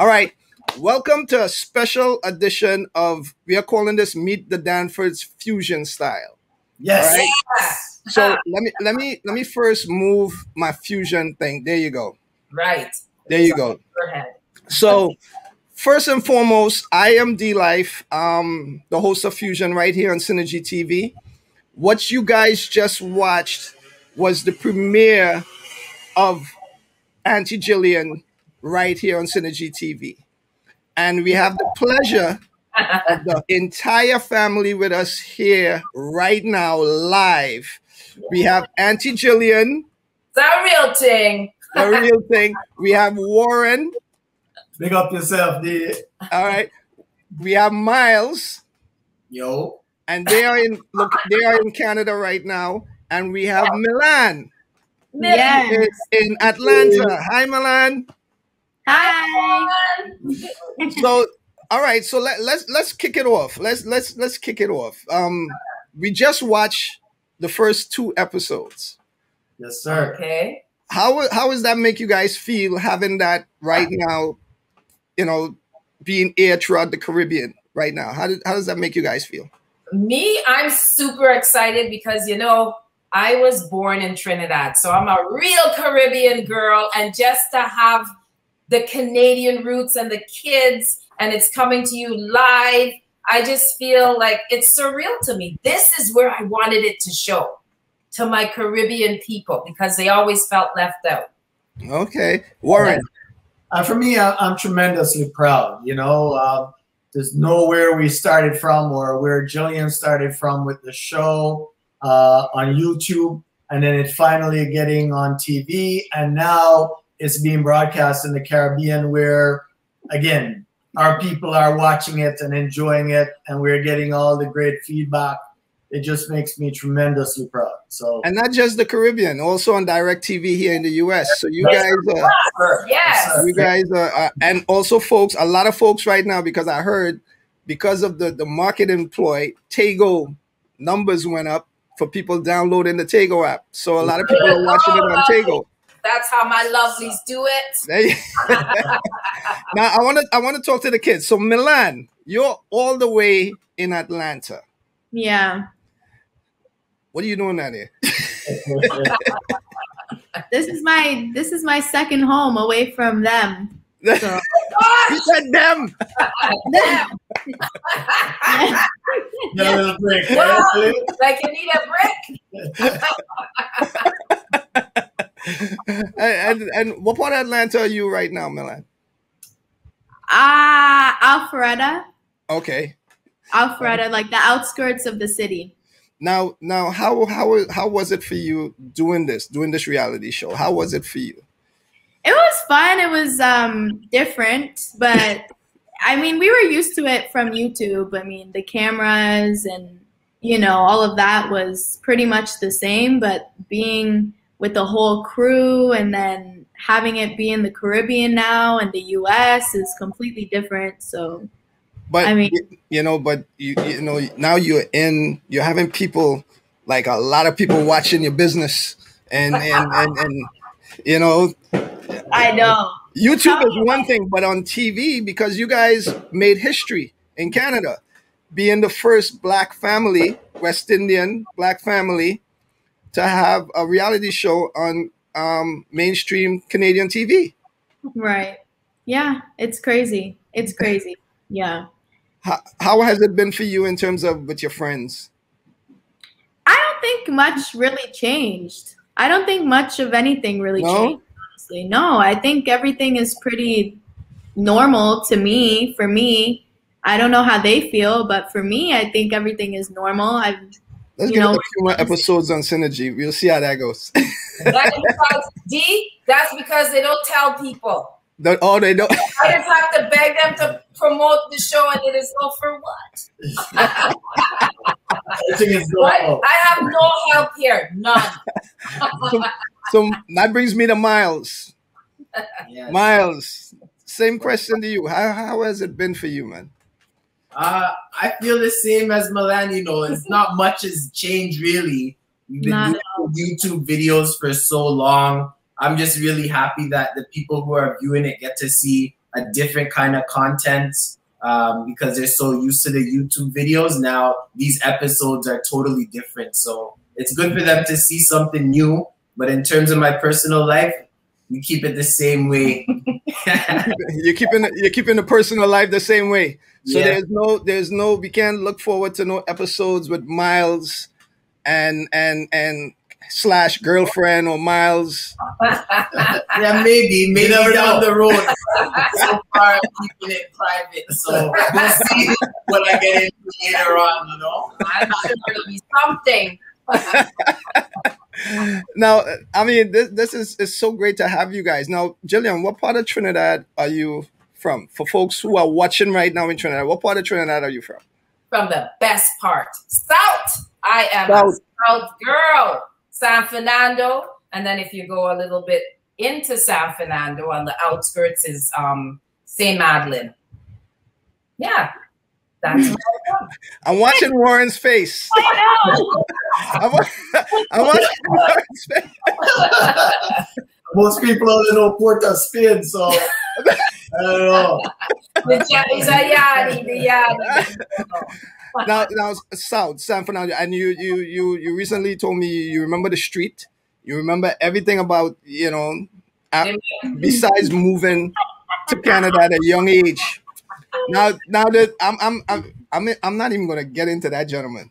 All right. Welcome to a special edition of, we are calling this Meet the Danfords Fusion Style. Yes. Right? Yes. So let me first move my fusion thing. There you go. Right. There you go. Go ahead. So first and foremost, I am D Life, the host of Fusion right here on Synergy TV. What you guys just watched was the premiere of Auntie Jillian right here on Synergy TV. And we have the pleasure of the entire family with us here right now, live. We have Auntie Jillian. The real thing. The real thing. We have Warren. Big up yourself, dude. All right. We have Myles. Yo. And they are in Canada right now. And we have Milan. Yes. In Atlanta. Hi, Milan. Hi. So, all right. So let's kick it off. Let's kick it off. We just watched the first two episodes. Yes, sir. Okay. How does that make you guys feel having that right now? You know, being aired throughout the Caribbean right now. How does that make you guys feel? Me, I'm super excited because you know. I was born in Trinidad, so I'm a real Caribbean girl. And just to have the Canadian roots and the kids, and it's coming to you live, I just feel like it's surreal to me. This is where I wanted it to show, to my Caribbean people, because they always felt left out. Okay. Warren. For me, I'm tremendously proud. You know, there's nowhere we started from or where Jillian started from with the show. On YouTube, and then it finally getting on TV, and now it's being broadcast in the Caribbean where, again, our people are watching it and enjoying it, and we're getting all the great feedback. It just makes me tremendously proud. So, and not just the Caribbean, also on DirecTV here in the U.S. So you guys are, yes. You guys are, and also folks, a lot of folks right now, because I heard, because of the market employed, Tago numbers went up, for people downloading the Tago app. So a lot of people are watching it on Tago. That's how my lovelies do it. Now I want to talk to the kids. So Milan, you're all the way in Atlanta. Yeah. What are you doing out here? This is my second home away from them. So. You said them. Break, right? Like you need a brick. and what part of Atlanta are you right now, Milan? Alpharetta. Okay. Alpharetta, like the outskirts of the city. Now, how was it for you doing this reality show? How was it for you? It was fun. It was different, but I mean, we were used to it from YouTube. I mean, the cameras and, you know, all of that was pretty much the same, but being with the whole crew and then having it be in the Caribbean now and the U.S. is completely different. So, but, I mean, you know, but, you know, now you're having people, like a lot of people watching your business and you know, I know. YouTube is one thing, but on TV, because you guys made history in Canada, being the first black family, West Indian black family, to have a reality show on mainstream Canadian TV. Right. Yeah, it's crazy. It's crazy. Yeah. How has it been for you in terms of with your friends? I don't think much really changed. I don't think much of anything really changed. No, I think everything is pretty normal to me. For me, I don't know how they feel, but for me, I think everything is normal. Let's get a few more episodes on Synergy. We'll see how that goes. That's because they don't tell people. They don't. I just have to beg them to promote the show, and it is all for what? What? I have no help here. None. So that brings me to Myles. Yes. Myles, same question to you. How has it been for you, man? I feel the same as Milan. You know, it's not much has changed really. We've been doing YouTube videos for so long. I'm just really happy that the people who are viewing it get to see a different kind of content because they're so used to the YouTube videos. Now these episodes are totally different. So it's good for them to see something new. But in terms of my personal life, we keep it the same way. you're keeping the personal life the same way. So yeah. there's no we can't look forward to no episodes with Myles and / girlfriend or Myles. Yeah, maybe down the road. So far, I'm keeping it private, so we'll see what I get into later on. You know, I'm sure there'll be something. Now, I mean, this is so great to have you guys. Now, Jillian, what part of Trinidad are you from? For folks who are watching right now in Trinidad, what part of Trinidad are you from? From the best part, South. I am a South girl. San Fernando, and then if you go a little bit into San Fernando, on the outskirts is St. Madeline. Yeah, that's where I'm watching Warren's face. Oh, no. I'm watching Warren's face. Most people are little Port of Spain, so I don't know. Now, South San Fernando, and you recently told me you remember the street, you remember everything about, you know, besides moving to Canada at a young age. Now that I'm not even gonna get into that, gentleman.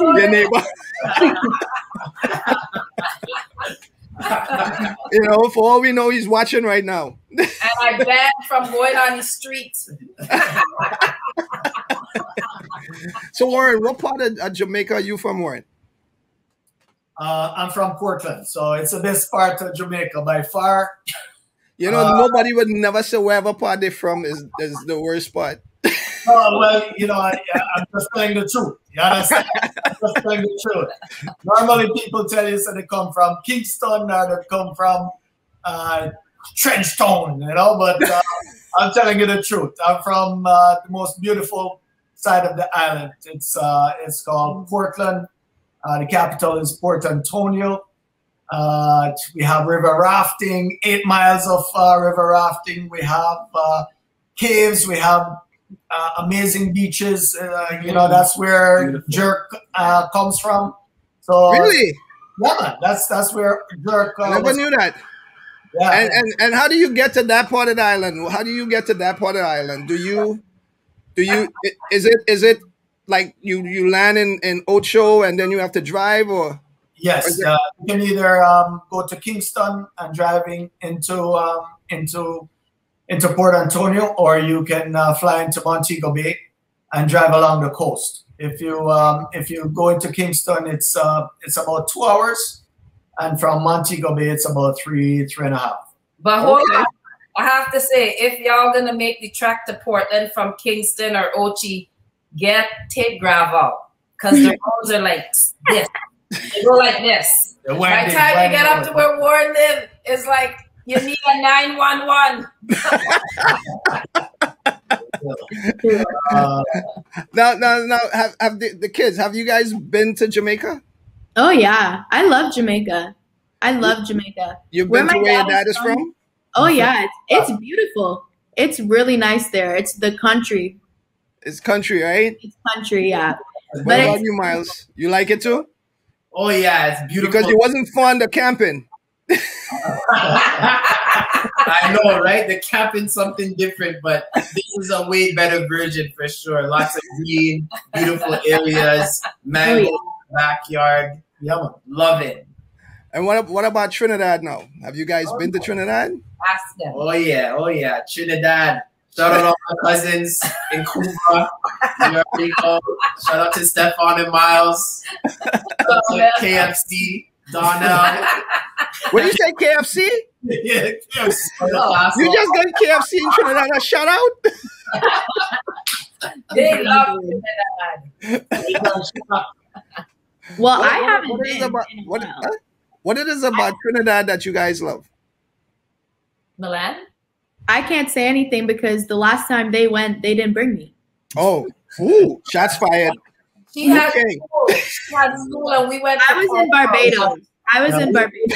Your neighbor. You know, for all we know, he's watching right now. And I bet from going on the streets. So, Warren, what part of Jamaica are you from, Warren? I'm from Portland, so it's the best part of Jamaica by far. You know, nobody would never say wherever part they're from is the worst part. Oh, well, you know, I'm just telling the truth. You understand? I'm just telling the truth. Normally people tell you that they come from Kingston or they come from Trench Town, you know, but I'm telling you the truth. I'm from the most beautiful side of the island. It's called Portland. The capital is Port Antonio. We have river rafting, 8 miles of river rafting. We have caves. We have amazing beaches. You know, that's where beautiful. Jerk comes from. So really, yeah, that's where jerk. I never knew that. Yeah. And how do you get to that part of the island? How do you get to that part of the island? Do you is it like you land in Ocho and then you have to drive, or? Yes, you can either go to Kingston and driving into Port Antonio, or you can fly into Montego Bay and drive along the coast. If you go into Kingston, it's about 2 hours, and from Montego Bay, it's about three and a half. But hold on, I have to say, if y'all gonna make the trek to Portland from Kingston or Ochi, get tape gravel, because the roads are like this. They go like this. By the time you get up to where Warren lives, it's like you need a 911. No. Have the kids? Have you guys been to Jamaica? Oh yeah, I love Jamaica. I love Jamaica. You've been to where your dad is from? Oh yeah, it's beautiful. It's really nice there. It's the country. It's country, right? It's country, yeah. What about you, Myles? You like it too? Oh yeah, it's beautiful. Because you wasn't fond of camping. I know, right? The camping's something different, but this is a way better version for sure. Lots of green, beautiful areas, mango backyard. Yeah, love it. And what about Trinidad now? Have you guys been to Trinidad? Ask them. Oh yeah, Trinidad. Shout out all my cousins in Cuba, New York. Shout out to Stefan and Myles. Shout out to KFC, Donna. What do you say, KFC? Yeah, KFC. Oh, you just got KFC in Trinidad. A shout out. They love Trinidad. Well, I haven't. What it is about Trinidad that you guys love? Milan. I can't say anything because the last time they went, they didn't bring me. Oh, ooh, shots fired. She had school and we went. I was in Barbados. I was in Barbados.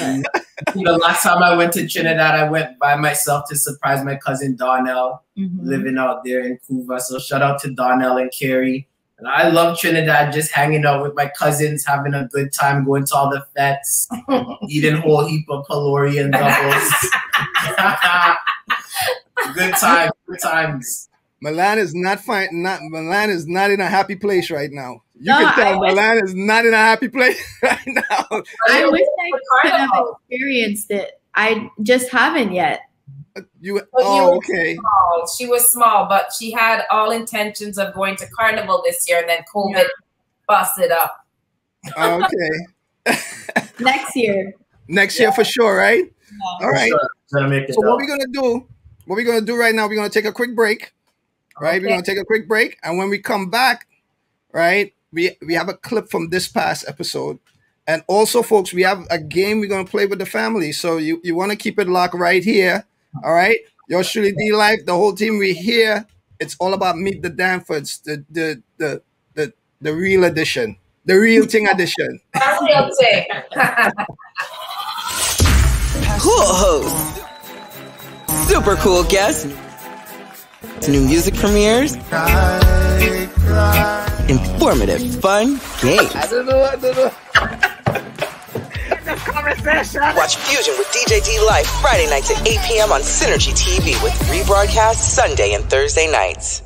And, last time I went to Trinidad, I went by myself to surprise my cousin Darnell, living out there in Cuba. So shout out to Darnell and Carrie. And I love Trinidad, just hanging out with my cousins, having a good time, going to all the fetes, eating whole heap of Pelori and doubles. Good time, good times. Milan is not fine. Milan is not in a happy place right now. You can tell Milan is not in a happy place right now. I wish I could have experienced it. I just haven't yet. She was small, but she had all intentions of going to Carnival this year, and then COVID busted up. Okay. Next year. Next year for sure, right? Yeah. All right. Sure. So what we're gonna do? What we're gonna do right now? We're gonna take a quick break. Right, we're gonna take a quick break, and when we come back, right, we have a clip from this past episode, and also, folks, we have a game we're gonna play with the family. So you want to keep it locked right here. All right, yo, Shirley D Life, the whole team, we here. It's all about Meet the Danfords, the real edition, the real thing edition. Real thing. Cool host, super cool guest. New music premieres, informative, fun games. Watch Fusion with DJ D Life Friday nights at 8 p.m. on Synergy TV with rebroadcasts Sunday and Thursday nights.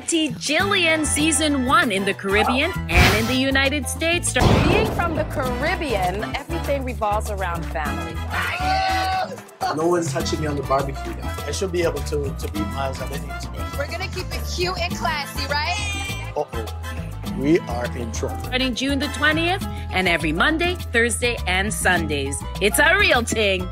Auntie Jillian Season 1 in the Caribbean and in the United States. Being from the Caribbean, everything revolves around family. No one's touching me on the barbecue now. I should be able to beat Myles at any time. We're going to keep it cute and classy, right? Uh-oh. We are in trouble. Starting June the 20th and every Monday, Thursday, and Sundays. It's a real thing.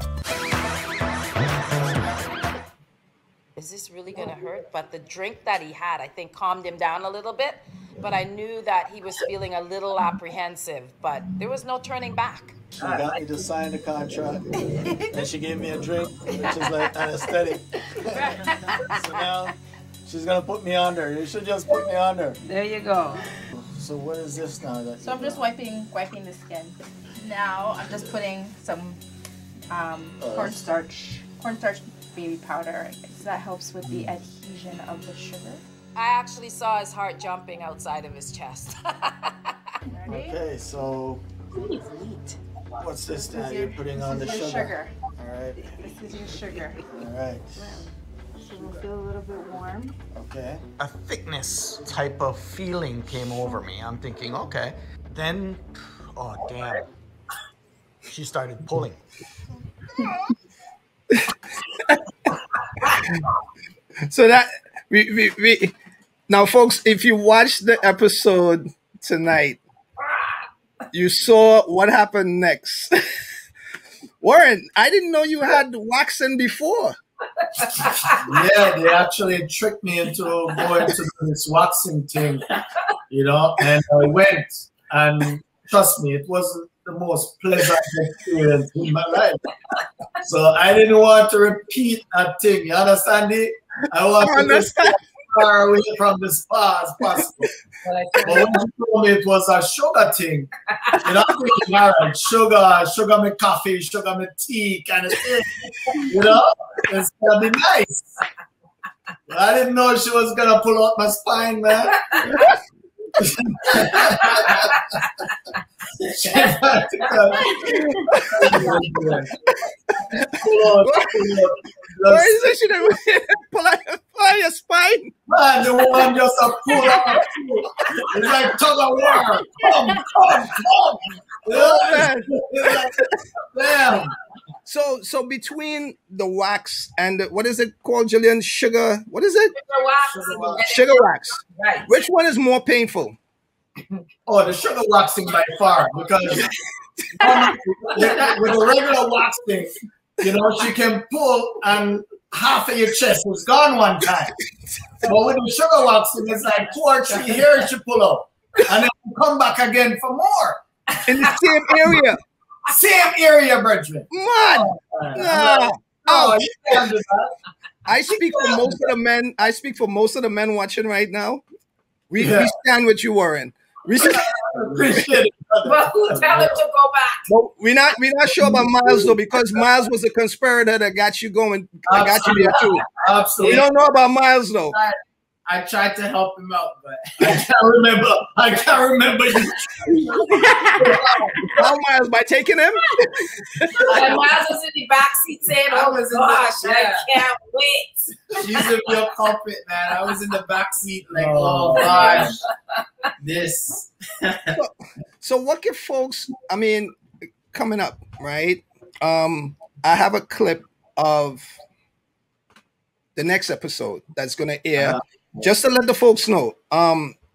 Is this really going to hurt? But the drink that he had, I think, calmed him down a little bit. But I knew that he was feeling a little apprehensive. But there was no turning back. She got me to sign the contract. And she gave me a drink, which is like anesthetic. So now she's going to put me under. You should just put me under. There you go. So what is this now? So I'm just wiping the skin. Now I'm just putting some cornstarch baby powder. That helps with the adhesion of the sugar. I actually saw his heart jumping outside of his chest. Ready? Okay, so what's this now? You're putting on the sugar. All right. This is your sugar. All right. So we'll feel a little bit warm. Okay. A thickness type of feeling came over me. I'm thinking, okay. Then, oh damn. She started pulling. So that we now, folks, if you watched the episode tonight, you saw what happened next. Warren, I didn't know you had waxing before. Yeah, they actually tricked me into going to this waxing thing, and I went, and trust me, it wasn't the most pleasant experience in my life. So I didn't want to repeat that thing. You understand it? I want to stay far away from the spa as possible. But when you told me it was a sugar thing, I'm thinking, all right, sugar me coffee, sugar me tea kind of thing. It's gonna be nice. But I didn't know she was gonna pull out my spine, man. Pull out your spine. Man, the woman just pull out. It's like tug of war. Come. Damn. So between the wax and the, what is it called, Jillian? Sugar? What is it? Sugar wax. Right. Which one is more painful? Oh, the sugar waxing by far, because with a regular waxing, she can pull and half of your chest was gone one time. But with the sugar waxing, it's like 2 or 3 hairs you pull up, and then you come back again for more in the same area. Same area, Bridgman. I speak for most of the men. I speak for most of the men watching right now. We stand with you, Warren. We should appreciate it. But who tell him to go back? Well, we're not sure about Myles though, because Myles was a conspirator that got you going. Absolutely. That got you there too. Absolutely. We don't know about Myles though. I tried to help him out, but I can't remember. I can't remember you. How Myles by taking him? And Myles was in the backseat saying, "Oh my gosh, yeah. I can't wait." She's a real culprit, man. I was in the backseat like, oh gosh, this. So what can folks? I mean, coming up, right? I have a clip of the next episode that's gonna air. Just to let the folks know,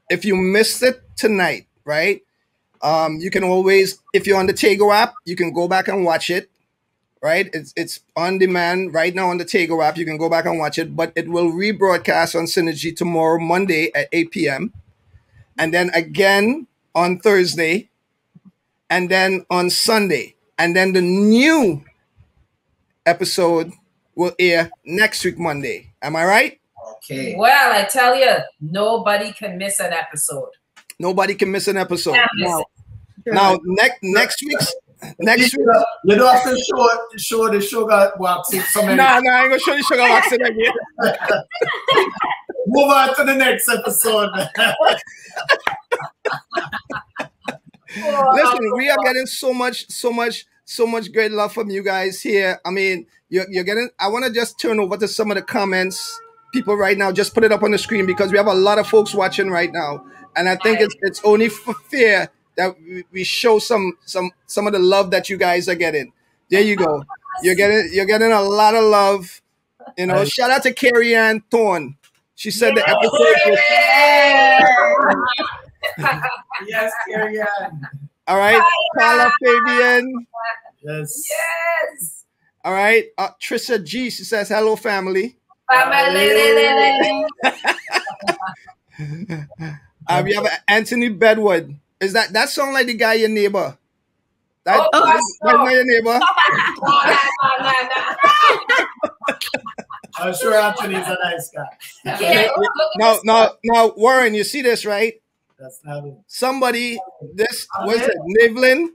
if you missed it tonight, right, you can always, if you're on the Tago app, you can go back and watch it, right? It's on demand right now on the Tago app. You can go back and watch it, but it will rebroadcast on Synergy tomorrow, Monday at 8 p.m. and then again on Thursday, and then on Sunday. And then the new episode will air next week, Monday. Am I right? Okay. Well, I tell you, nobody can miss an episode. Nobody can miss an episode. Now next week. You don't have to show the sugar waxing. No, I ain't gonna show the sugar waxing again. Move on to the next episode. Listen, we are getting so much great love from you guys here. I mean, you're getting. I want to just turn over to some of the comments. People right now, just put it up on the screen because we have a lot of folks watching right now, and I think it's only for fair that we show some of the love that you guys are getting. There you go. You're getting a lot of love. You know, shout out to Carrie Ann Thorne. She said the episode. Yes, Carrie Ann. All right, Carla Fabian. Yes. Yes. All right, Trisha G. She says hello, family. We have Anthony Bedwood. Is that sound like the guy your neighbor? That, oh, that's not your neighbor. I'm sure Anthony's a nice guy. Yeah. Now, Warren, you see this, right? That's not it. Somebody, this was it, Nivlin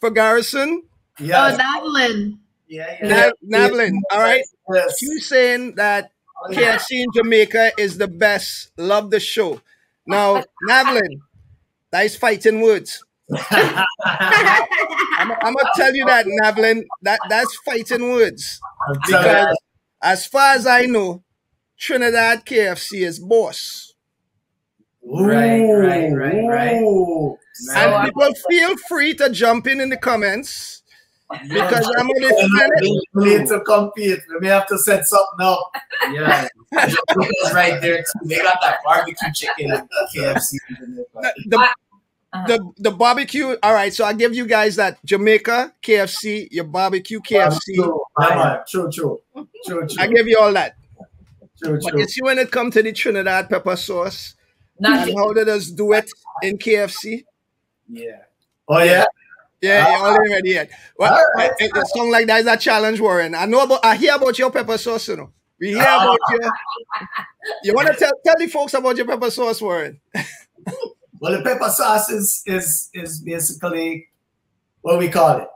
for Garrison. Yeah. Oh, Nivlin. Yeah. Madeline, all right. Yes. She's saying that KFC in Jamaica is the best. Love the show. Now, Madeline, that is fighting words. I'm gonna tell you that, Madeline. That's fighting words. Because as far as I know, Trinidad KFC is boss. Right. Ooh. And people feel free to jump in the comments. Because I'm going to need to compete. We may have to set something up. Yeah. Right there. Too. They got that barbecue chicken at KFC. The barbecue. All right. So I give you guys that Jamaica KFC, your barbecue KFC. True. I give you all that. True. But you see, when it comes to the Trinidad pepper sauce, and how did us do it in KFC? Yeah. Oh, yeah. Yeah, you're already yet. Well, a song like that is a challenge, Warren. I hear about your pepper sauce, you know. We hear about your. You want to tell the folks about your pepper sauce, Warren? Well, the pepper sauce is basically what we call it.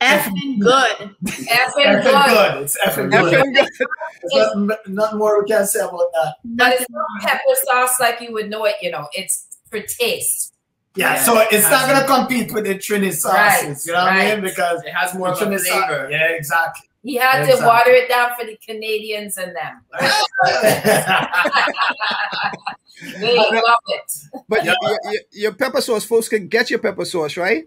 Effing good. Effing good. It's effing good. It's nothing more we can say about that. But it's not pepper sauce like you would know it. You know, it's for taste. Yeah, so it's not going to compete with the Trini sauces, you know what I mean? Because it has more Trini flavor. Yeah, exactly. He had to water it down for the Canadians and them. They love it. But your pepper sauce, folks can get your pepper sauce, right?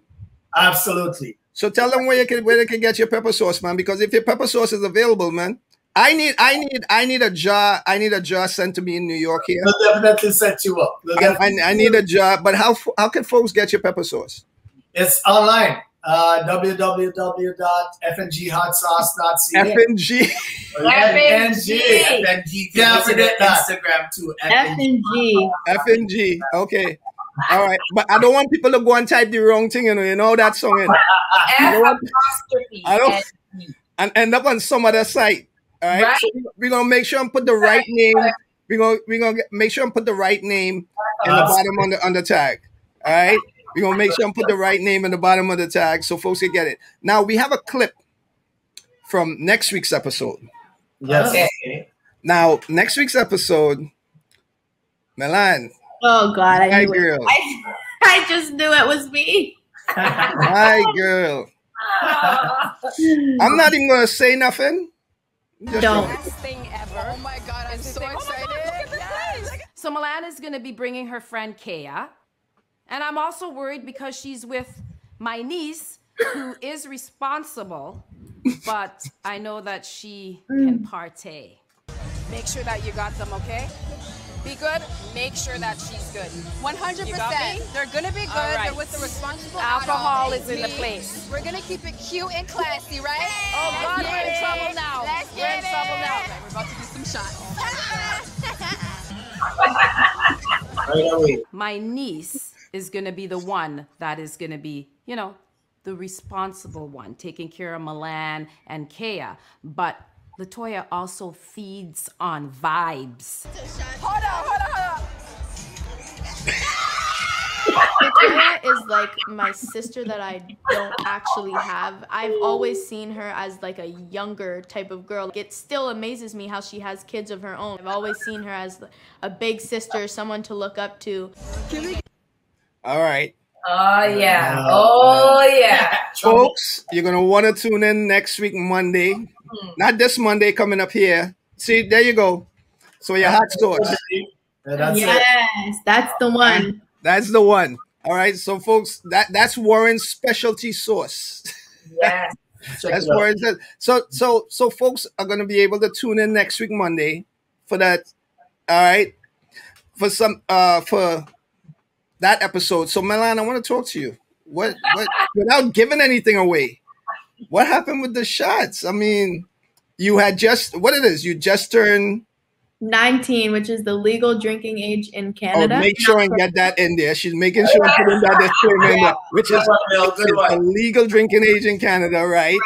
Absolutely. So tell them where they can get your pepper sauce, man. Because if your pepper sauce is available, man, I need a jar. I need a jar sent to me in New York here. They'll definitely set you up. I need a jar. But how can folks get your pepper sauce? It's online. www.fnghotsauce.ca. FNG. FNG. Can't forget Instagram too. FNG. FNG. Okay. All right. But I don't want people to go and type the wrong thing. You know that song. I don't. And end up on some other site. All right. Right. So we're gonna make sure and put the right name. We're gonna make sure and put the right name in the bottom on the tag. All right. We're going to make sure and put the right name in the bottom of the tag so folks can get it. Now, we have a clip from next week's episode. Yes. Okay. Now, next week's episode, Milan. Oh, God. I knew it. I just knew it was me. My girl. Oh. I'm not even going to say nothing. Just don't. Best thing ever. Oh, my God. I'm so excited. Oh God, yes. So Milan is going to be bringing her friend Kea. And I'm also worried because she's with my niece, who is responsible, but I know that she can partay. Make sure that you got them, okay? Be good. Make sure that she's good. 100%. They're gonna be good. Right. They're with the responsible alcohol is in the place. We're gonna keep it cute and classy, right? Hey, oh God, we're in trouble now. We're in trouble now. Right, we're about to do some shots. My niece is gonna be the one that is gonna be, you know, the responsible one, taking care of Milan and Kea. But LaToya also feeds on vibes. LaToya is like my sister that I don't actually have. I've always seen her as like a younger type of girl. It still amazes me how she has kids of her own. I've always seen her as a big sister, someone to look up to. All right. Oh, yeah. Oh, yeah. Folks, you're going to want to tune in next week, Monday. Not this Monday coming up here. See, there you go. So your hot sauce. Yes, that's the one. That's the one. All right. So, folks, that's Warren's specialty sauce. Yes. That's Warren's. So folks are going to be able to tune in next week, Monday, for that. All right. For some, for that episode. So, Milan, I want to talk to you. What without giving anything away, what happened with the shots? I mean, you had just, what it is, you just turned 19, which is the legal drinking age in Canada. Oh, make sure and get that in there. She's making sure and putting that in there, which is the legal drinking age in Canada, right?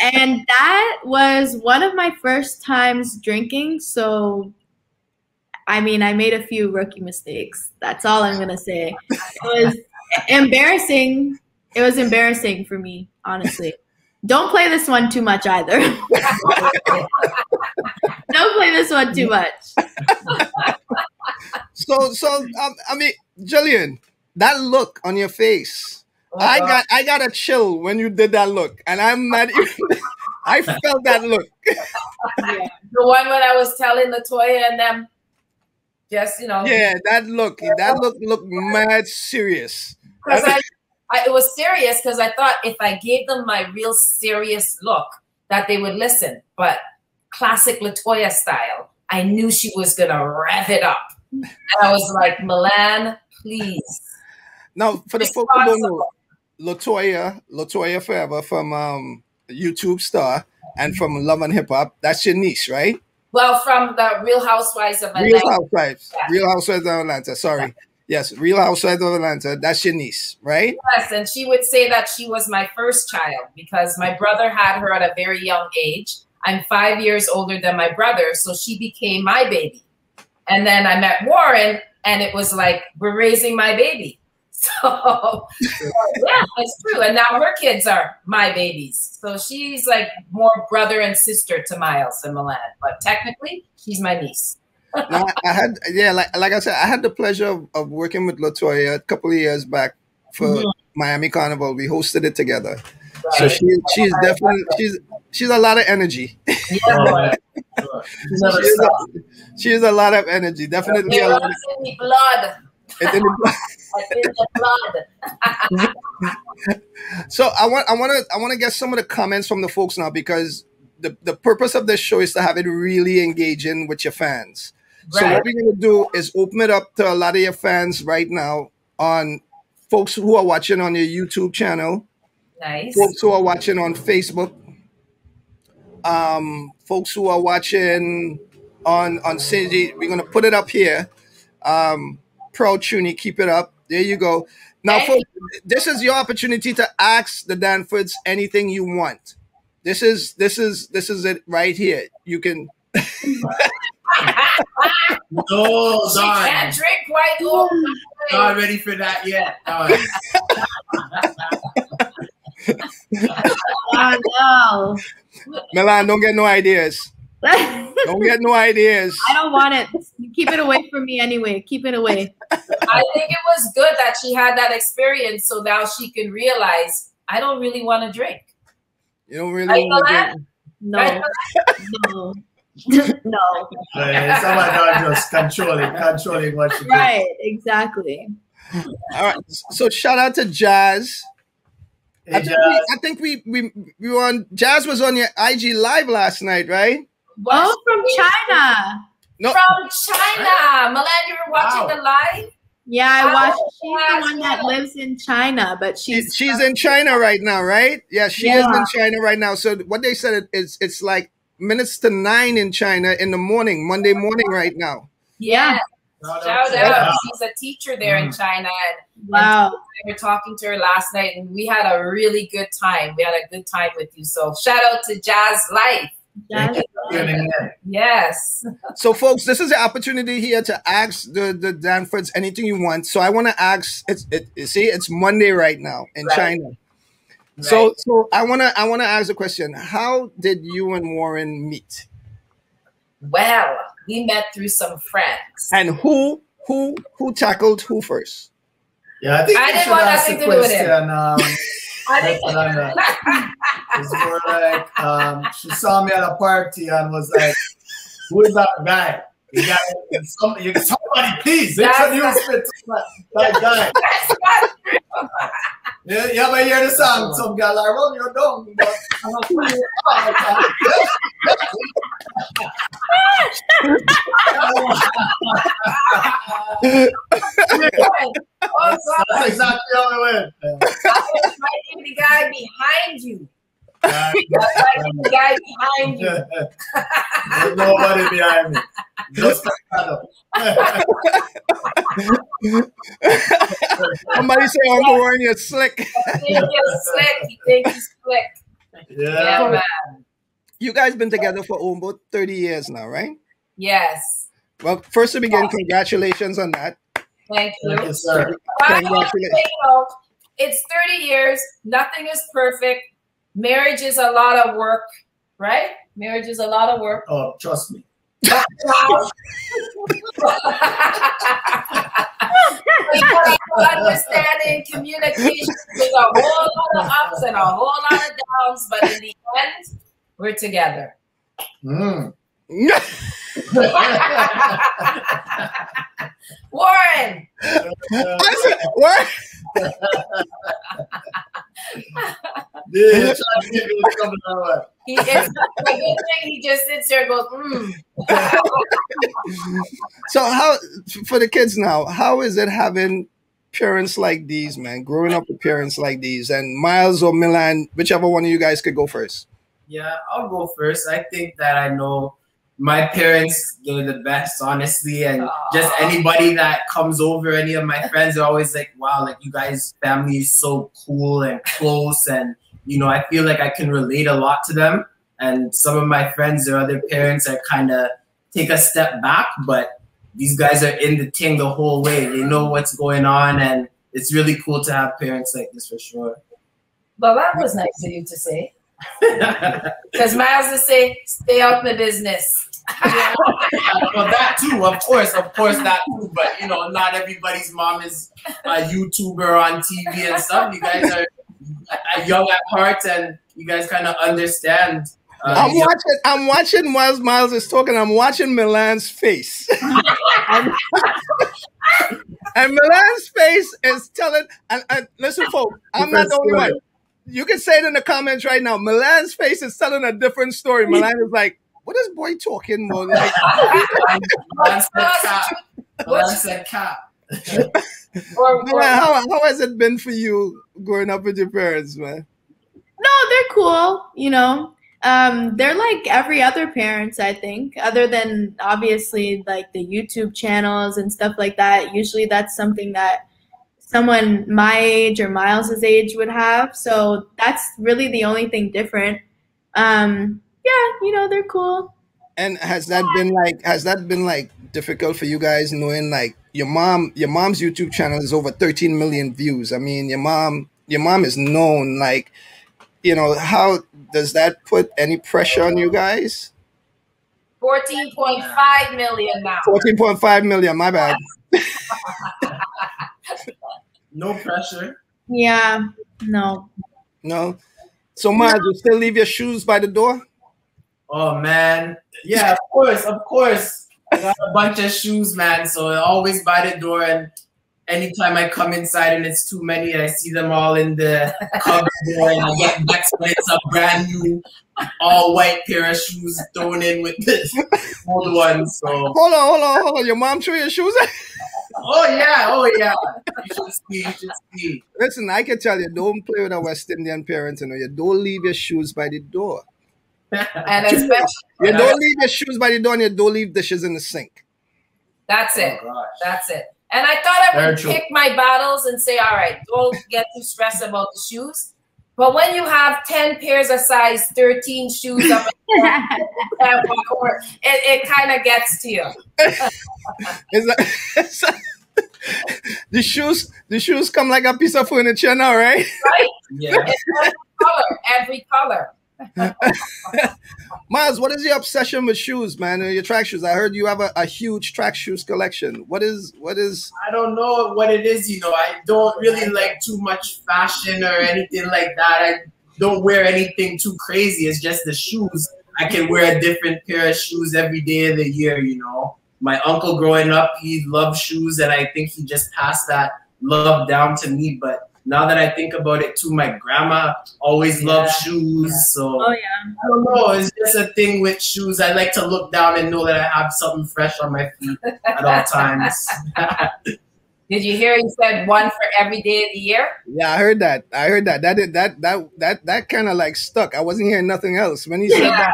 And that was one of my first times drinking, so I mean, I made a few rookie mistakes. That's all I'm going to say. It was embarrassing. It was embarrassing for me, honestly. Don't play this one too much either. Don't play this one too much. So I mean, Jillian, that look on your face, I got a chill when you did that look, and I'm not even, I felt that look. Yeah. The one when I was telling LaToya and them. Yes, you know. Yeah, that look looked mad serious. Because it was serious because I thought if I gave them my real serious look that they would listen. But classic LaToya style, I knew she was going to rev it up. And I was like, Milan, please. Now, for the folks who don't know, LaToya Forever from YouTube Star and from Love and Hip Hop, that's your niece, right? Well, from the Real Housewives of Atlanta. Real Housewives. Yeah. Real Housewives of Atlanta. Sorry. Yes, Real Housewives of Atlanta. That's your niece, right? Yes, and she would say that she was my first child because my brother had her at a very young age. I'm 5 years older than my brother, so she became my baby. And then I met Warren, and it was like, we're raising my baby. So, yeah, it's true. And now her kids are my babies. So she's like more brother and sister to Myles and Milan. But technically, she's my niece. Now, like I said, I had the pleasure of working with LaToya a couple of years back for Miami Carnival. We hosted it together. Right. So she's definitely, she's a lot of energy. Yeah. She's a lot of energy. Definitely a lot of energy. Blood. It's in the blood. So I want to get some of the comments from the folks now, because the purpose of this show is to have it really engaging with your fans. Right. So what we're going to do is open it up to a lot of your fans right now, on folks who are watching on your YouTube channel, nice. Folks who are watching on Facebook, folks who are watching on Synergy. We're going to put it up here. Pro Chuni, keep it up. There you go. Now, hey. Folks, this is your opportunity to ask the Danfords anything you want. This is it right here. You can. No, she can't drink white. Not ready for that yet. I know. Milan, don't get no ideas. Don't get no ideas. I don't want it. Keep it away from me anyway. Keep it away. I think it was good that she had that experience so now she can realize I don't really want to drink. You don't really want to drink? No. No. No. It's about just controlling what she does. Right, exactly. All right. So shout out to Jazz. Hey, I think we were on, Jazz was on your IG live last night, right? Oh, from China. No. From China. Milan, you were watching the live? Yeah, I watched. She's the one that lives in China, but she's in China right now, right? Yeah, she is in China right now. So what they said is it's like minutes to 9 in China in the morning, Monday morning right now. Yeah. Shout out. She's a teacher there in China. And we were talking to her last night, and we had a really good time. We had a good time with you. So shout out to Jazz Life. Yes. Yes. So, folks, this is an opportunity here to ask the Danfords anything you want. So, I want to ask. It's Monday right now in China. Right. So I wanna ask a question. How did you and Warren meet? Well, we met through some friends. And who tackled who first? Yeah, I think I didn't want nothing to do with it. It's more like she saw me at a party and was like, "Who is that guy? You got somebody, please introduce me to that guy." That's not true. Yeah, but hear the song. Some guy like, "Well, you're dumb." But I'm not who you are. That's exactly how it went. The guy behind you. The guy behind you. There's nobody behind me. Just somebody say, "Uncle Warren, you're slick." You think he's slick. Yeah, man. You guys been together for over 30 years now, right? Yes. Well, first to begin, congratulations on that. Thank you. Thank you, sir. Congratulations. It's 30 years. Nothing is perfect. Marriage is a lot of work, right? Marriage is a lot of work. Oh, trust me. Understanding communication is a whole lot of ups and a whole lot of downs, but in the end, we're together. Mm. Warren. What? He is he just sits there and goes, So how for the kids now, how is it having parents like these, man? Growing up with parents like these, and Myles or Milan, whichever one of you guys could go first. Yeah, I'll go first. I think that I know my parents, they're the best, honestly, and just anybody that comes over, any of my friends are always like, wow, like you guys' family is so cool and close, and you know, I feel like I can relate a lot to them. And some of my friends, their other parents are kind of take a step back, but these guys are in the thing the whole way. They know what's going on, and it's really cool to have parents like this for sure. Well, that was nice of you to say. Because Myles would say, "Stay out my business." Well, that too, of course, that too. But you know, not everybody's mom is a YouTuber on TV and stuff. You guys are young at heart, and you guys kind of understand. I'm watching while Myles is talking. I'm watching Milan's face, and Milan's face is telling. And listen, folks, I'm not the only one. You can say it in the comments right now. Milan's face is telling a different story. Milan is like, "What is boy talking more like?" Milan said "Cop." How has it been for you growing up with your parents, man? No, they're cool. You know, they're like every other parents, I think, other than obviously like the YouTube channels and stuff like that. Usually that's something that someone my age or Myles's age would have. So that's really the only thing different. Yeah, you know, they're cool. And has that been like difficult for you guys, knowing like your mom's YouTube channel is over 13 million views? I mean, your mom is known, like, you know, how does that put any pressure on you guys? 14.5 million now. 14.5 million, my bad. No pressure. Yeah, no. No. So, Ma, do you still leave your shoes by the door? Oh, man. Yeah, of course, of course. I got a bunch of shoes, man, so I always by the door, and anytime I come inside and it's too many, I see them all in the cupboard, and I get back to it's a brand new, all white pair of shoes thrown in with the old ones. So hold on. Your mom threw your shoes out? Oh yeah. You should see. Listen, I can tell you, don't play with a West Indian parent, and you don't leave your shoes by the door. And especially, you don't leave your shoes by the door, and you don't leave dishes in the sink. That's it. Oh, that's it. And I thought I would pick my battles and say, all right, don't get too stressed about the shoes. But when you have 10 pairs of size 13 shoes up, it kind of gets to you. The shoes come like a piece of furniture now, right? Right. Yeah. Every color. Myles, what is your obsession with shoes, man? Your track shoes. I heard you have a huge track shoes collection. What is? I don't know what it is. You know, I don't really like too much fashion or anything like that. I don't wear anything too crazy. It's just the shoes. I can wear a different pair of shoes every day of the year. You know, my uncle growing up, he loved shoes, and I think he just passed that love down to me. But now that I think about it too, my grandma always loved shoes. Yeah. So I don't know. It's just a thing with shoes. I like to look down and know that I have something fresh on my feet at all times. Did you hear he said one for every day of the year? Yeah, I heard that. That kind of like stuck. I wasn't hearing nothing else. When he said that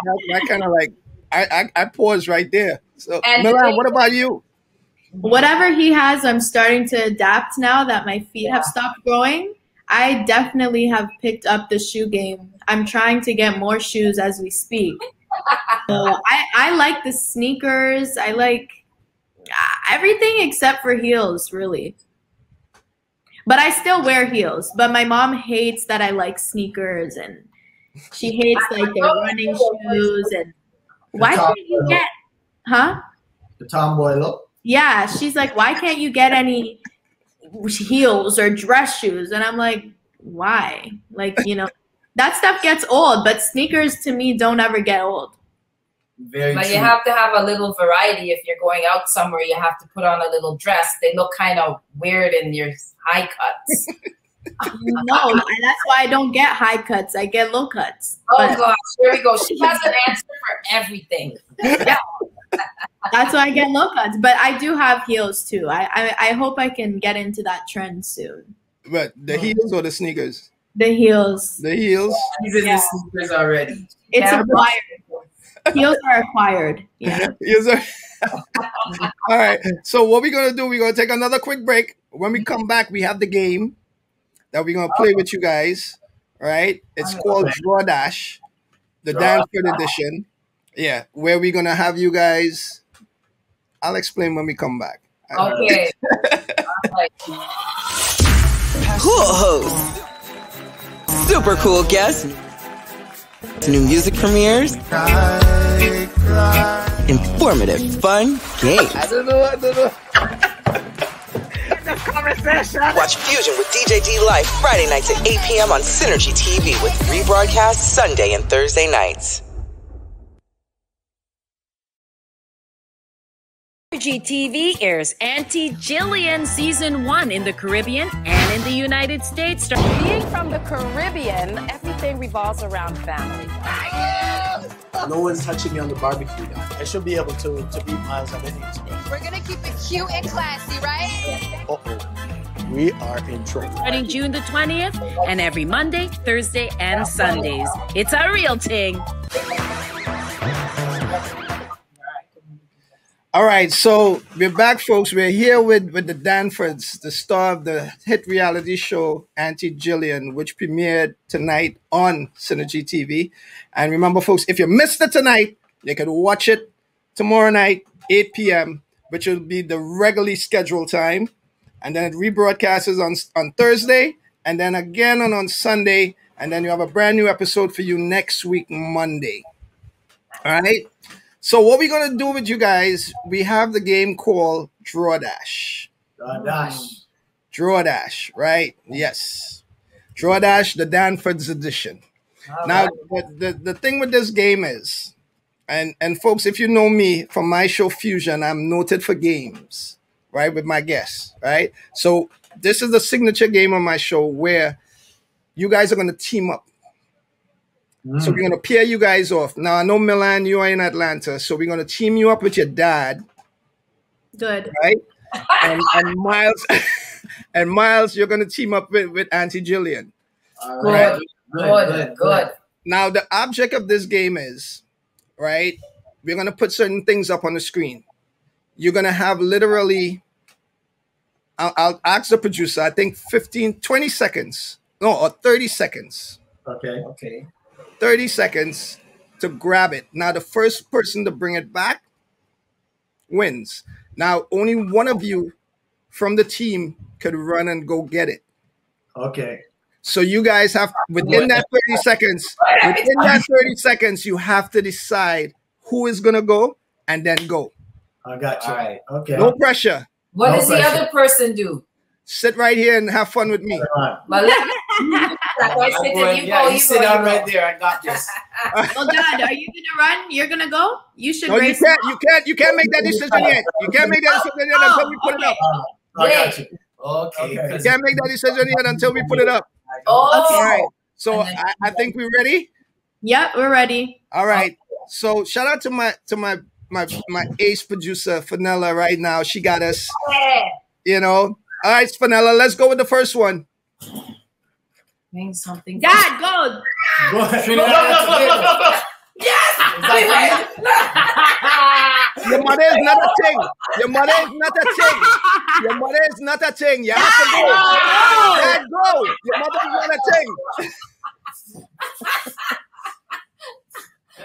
kind of like, I paused right there. So, and Milan, what about you? Whatever he has, I'm starting to adapt now that my feet have stopped growing. I definitely have picked up the shoe game. I'm trying to get more shoes as we speak. So I like the sneakers. I like everything except for heels, really. But I still wear heels. But my mom hates that I like sneakers, and she hates like their running shoes. And why can't you get, huh? The tomboy look. Yeah, she's like, why can't you get any heels or dress shoes? And I'm like, why? Like, you know, that stuff gets old, but sneakers to me don't ever get old. Very true. You have to have a little variety. If you're going out somewhere, you have to put on a little dress. They look kind of weird in your high cuts. No, and that's why I don't get high cuts. I get low cuts. Oh, gosh, here we go. She has an answer for everything. Yeah. That's why I get low cuts, but I do have heels too. I hope I can get into that trend soon. But the heels or the sneakers? The heels. The heels. He's in the sneakers already. It's acquired. Heels are acquired. Yeah. Heels are. All right. So what we're gonna do? We're gonna take another quick break. When we come back, we have the game that we're gonna play with you guys. All right. It's called Draw Dash, the Danfords edition. Yeah, where we're going to have you guys. I'll explain when we come back. Okay. Cool host. Super cool guest. New music premieres. Informative, fun, games. Watch Fusion with DJ D Life Friday nights at 8 p.m. on Synergy TV, with rebroadcasts Sunday and Thursday nights. Synergy TV airs Auntie Jillian Season 1 in the Caribbean and in the United States. Being from the Caribbean, everything revolves around family. No one's touching me on the barbecue now. I should be able to beat Myles on any experience. We're going to keep it cute and classy, right? Uh-oh. We are in trouble. Starting June the 20th, and every Monday, Thursday, and Sundays. It's a real thing. All right, so we're back, folks. We're here with the Danfords, the star of the hit reality show Auntie Jillian, which premiered tonight on Synergy TV. And remember, folks, if you missed it tonight, you can watch it tomorrow night, 8 p.m., which will be the regularly scheduled time. And then it rebroadcasts on Thursday, and then again on Sunday. And then you have a brand new episode for you next week, Monday. All right. So what we're going to do with you guys, we have the game called Draw Dash. Draw Dash. Draw Dash, right? Yes. Draw Dash, the Danfords edition. All now, right. the thing with this game is, and folks, if you know me from my show Fusion, I'm noted for games, right, with my guests, right? So this is the signature game on my show where you guys are going to team up. So we're going to pair you guys off. Now, I know, Milan, you are in Atlanta, so we're going to team you up with your dad. Good. Right? And Myles, and Myles, you're going to team up with Auntie Jillian. All right. Good. Now, the object of this game is, right, we're going to put certain things up on the screen. You're going to have literally, I'll ask the producer, I think 15, 20 seconds. No, or 30 seconds. Okay. Okay. 30 seconds to grab it. Now, the first person to bring it back wins. Now, only one of you from the team could run and go get it. Okay. So you guys have, within that 30 seconds, within that 30 seconds, you have to decide who is going to go and then go. I got you. All right. Okay. No pressure. What does the other person do? Sit right here and have fun with me. You sit down right there. I got this. Well, Dad, are you gonna run? You're gonna go? You should. No, race you can't. You can't. You can't make that decision yet. You can't make that decision yet until we put it up. I got you. Okay. You can't make that decision yet until we put it up. Oh. All right. So I think we're ready. Yeah, we're ready. All right. So shout out to my ace producer Fenella right now. She got us. You know. All right, Spinella, let's go with the first one. Name something. Dad, go. Go. Yes! Your mother is not a thing. Your mother is not a thing. Your mother is not a thing. You have to go. Dad, go. Your mother is not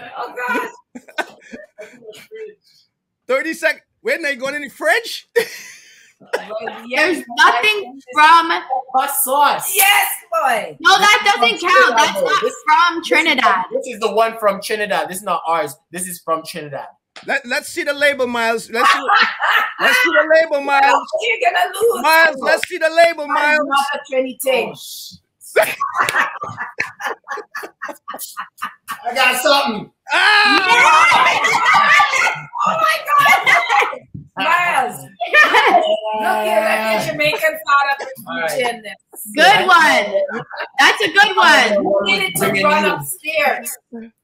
a thing. Oh, God. 30 seconds. Wait, are you going any French? There's nothing from hot sauce. Yes, boy. No, that doesn't count. That's not from Trinidad. This is the one from Trinidad. This is not ours. This is from Trinidad. Let's see the label, Myles. Let's see the label, Myles. You're gonna lose, Myles. Let's see the label, Myles. Not a Trinity. I got something. Oh, oh my God. Myles, look at your Jamaican product. Right. Good one. That's a good one. You need it to run upstairs.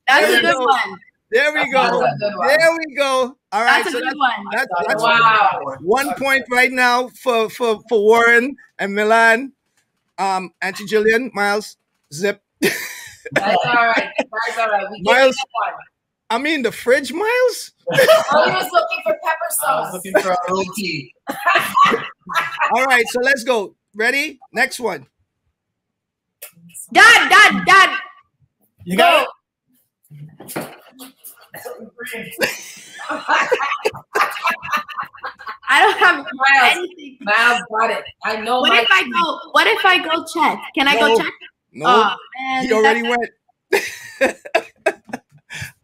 That's a good one. There we go. There we go. All right. That's a so good one. That's wow. 1 point right now for Warren and Milan. Auntie Jillian, Myles, zip. That's all right. That's all right. We Myles, I mean the fridge, Myles. I was looking for pepper sauce. I was looking for a little tea. All right, so let's go. Ready? Next one. Dad. You go. I don't have anything. Miles got it. I know. What if I go? What if I go check? Can I go check? No. Oh, man, he already went.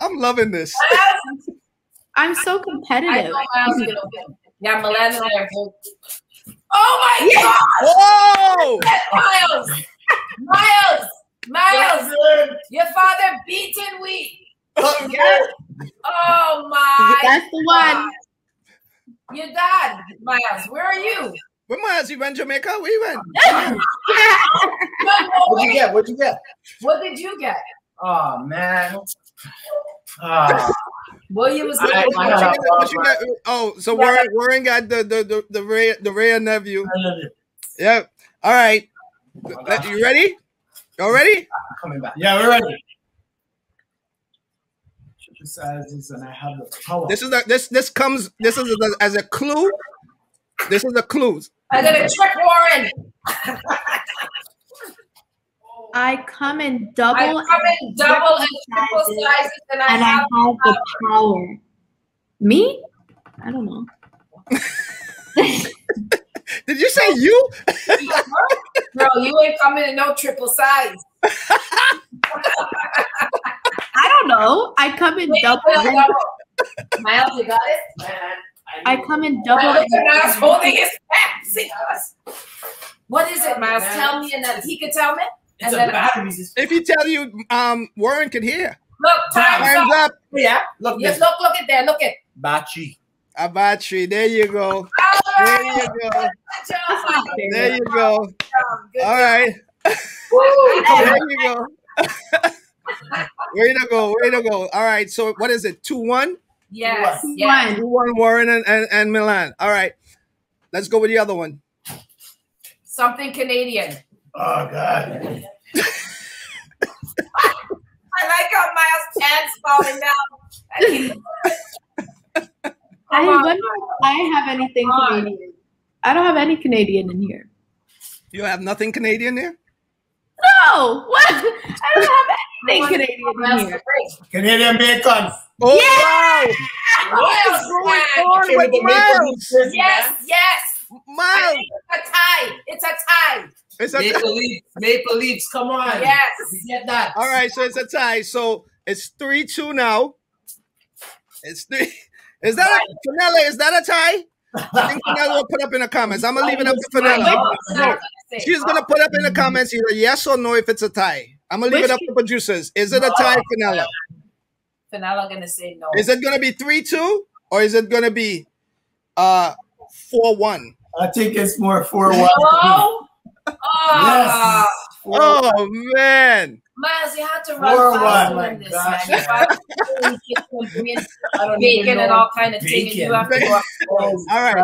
I'm loving this. I'm so competitive. I know Miles win. Yeah, Milan and I are both. Oh my yes. God! Whoa! Myles! Your father beaten week. Yes. Oh my! That's the one. God. Your dad, Myles. Where are you? Where Myles? You went to Jamaica. We went. What did you get? Oh man. William was like, oh, so Warren got the Ray and nephew. Yep. All right. You ready? Y'all ready? Coming back. Yeah, we're ready. And I have the power. This is as a clue. This is a clue. I'm gonna trick Warren. I come in double and triple sizes, and I have the power. Me? I don't know. Did you say you? Bro, you ain't coming in no triple size. I don't know. I come in double. Myles, you got it? I come in double. Myles holding his back. What is it, Myles? Tell me, and then he can tell me. And then if he tell you, Warren can hear. Look, time's up. Yeah. Look, yes, look at there. Look at Bachi. A battery. There you go. There you go. There you go. All right. There you go. Way to go. Way to go. All right. So what is it? 2-1? Yes. 2-1. 2-1 Warren and Milan. All right. Let's go with the other one. Something Canadian. Oh, God. I like how Myles' hands falling down. I wonder if I have anything Canadian. I don't have any Canadian in here. You have nothing Canadian there? No. What? I don't have anything Canadian in here. Canadian bacon. Oh, yeah! Wow. What is going on with Myles? Yes, yes. Myles. It's a tie. It's a tie. It's a Maple Leafs. Maple Leafs. Come on. Yes. Get that. All right, so it's a tie. So it's 3-2 now. It's 3. Is that a, Fenella, is that a tie? I think Fenella will put up in the comments. I'm going to leave it up to Fenella. No. She's going to put up in the comments either yes or no if it's a tie. I'm going to leave it up to producers. Is it a tie, Fenella? Fenella going to say no. Is it going to be 3-2 or is it going to be 4-1? I think it's more 4-1. Oh, yes. Oh, man. Myles, you had to run fast on this, man. Bacon and all kind of things. You have to go up. All right.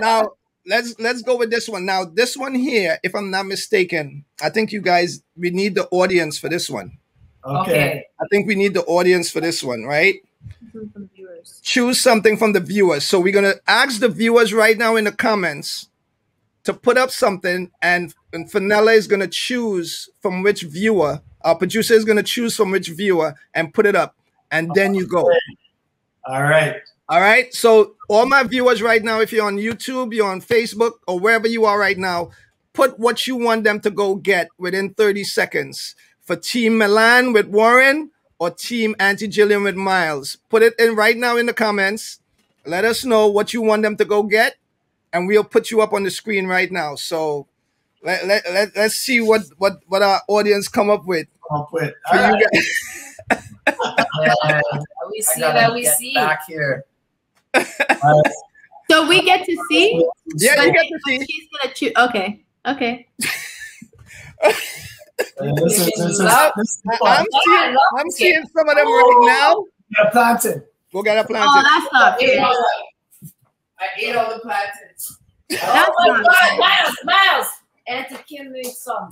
Now, let's go with this one. Now, this one here, if I'm not mistaken, I think you guys, we need the audience for this one. Okay. I think we need the audience for this one, right? From viewers. Choose something from the viewers. So we're going to ask the viewers right now in the comments to put up something, and Fenella is going to choose from which viewer. Our producer is going to choose from which viewer and put it up, and then you go. All right. All right. So all my viewers right now, if you're on YouTube, you're on Facebook, or wherever you are right now, put what you want them to go get within 30 seconds. For Team Milan with Warren or Team Auntie Jillian with Myles, put it in right now in the comments. Let us know what you want them to go get, and we'll put you up on the screen right now. So let's see what our audience come up with. We see that we see back here. So we get to see. Yeah, we get to see. She's gonna choose. Okay, okay. I'm seeing some of them right now. We'll get a plantain. We'll get a plantain. Oh, that's not good. I ate all the plantains. That's not good. Myles. Auntie Kim made some.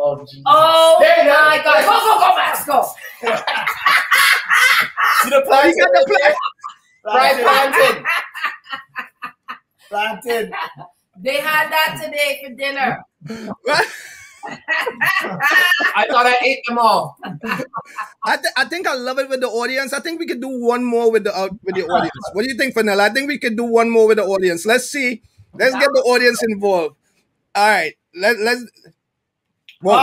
Oh, geez. Oh my God. Go, Myles, go. See the plantain? You got the plantain. Right, plantain. They had that today for dinner. I thought I ate them all. I think I love it with the audience. I think we could do one more with the audience. What do you think, Fenella? I think we could do one more with the audience. Let's see. Let's get the audience involved. All right. Let's. Whoa.